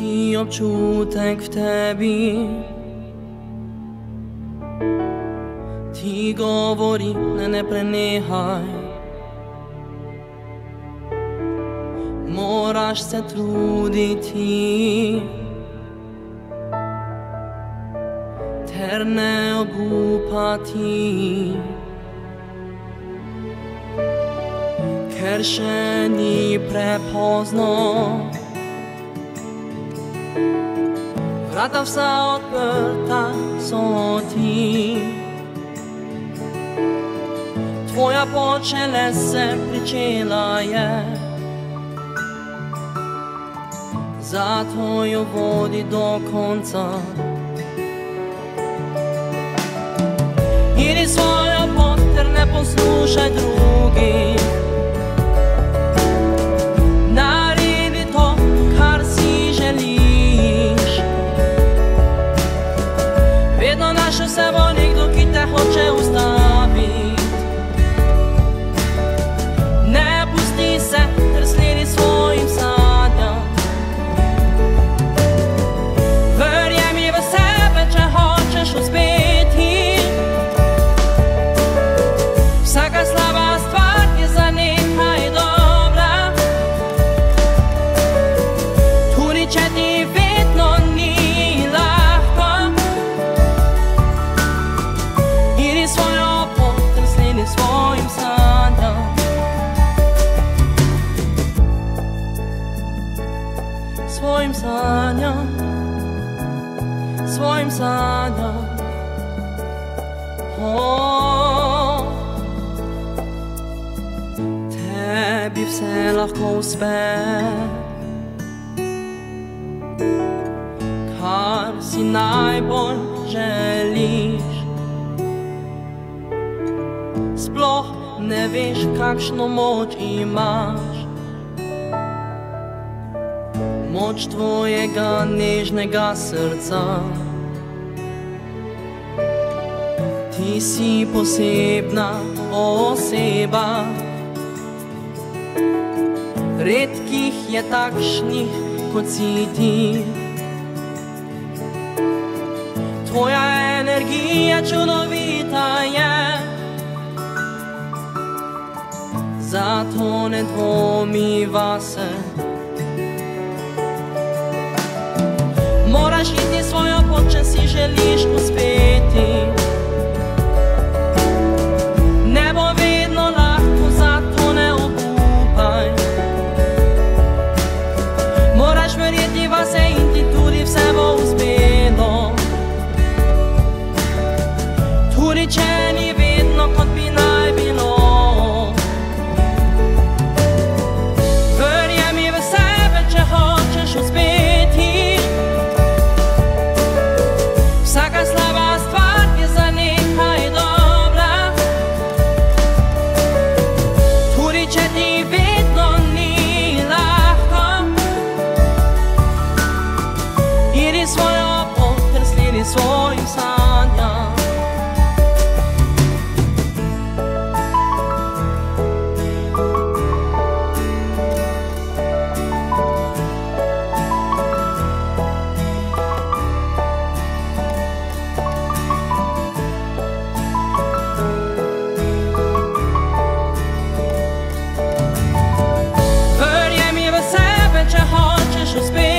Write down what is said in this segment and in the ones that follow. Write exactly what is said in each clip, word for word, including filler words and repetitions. كتبتي عطشوتك في تابي Ti govori na ne prenehaj Moraš se truditi Ter ne obupati Ker še ni prepozno Vrata vsa odprta so ti Tvoja pot šele se pričela je Zato jo vodi do konca Idi svojo pot ter ne poslušaj drugih Naredi to, kar si želiš Vedno našel se bo nekdo, ki te hoče ustaviti Svojim sanjam, svojim sanjam oh. Tebi vse lahko uspe Kar si najbolj želiš Sploh ne veš, kakšno moč imaš Moč tvojega nežnega srca Ti si posebna oseba Redkih je takšnih, kot si ti Tvoja energija čudovita je Zato ne dvomi vase Moraš iti svojo pot, če si želiš uspeti Ne bo vedno lahko, zato ne obupaj Moraš verjeti vase in ti tudi vse bo uspelo Tudi če ni vedno, kot bi naj bilo Verjemi v sebe, če hočeš uspeti svojim sanjam Verjemi v sebe, če hočeš uspeti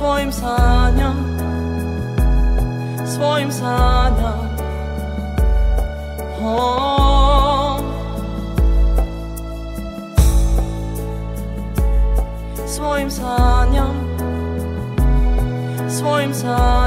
Svojim sanjam, svojim sanjam oh. Svojim sanjam, svojim sanjam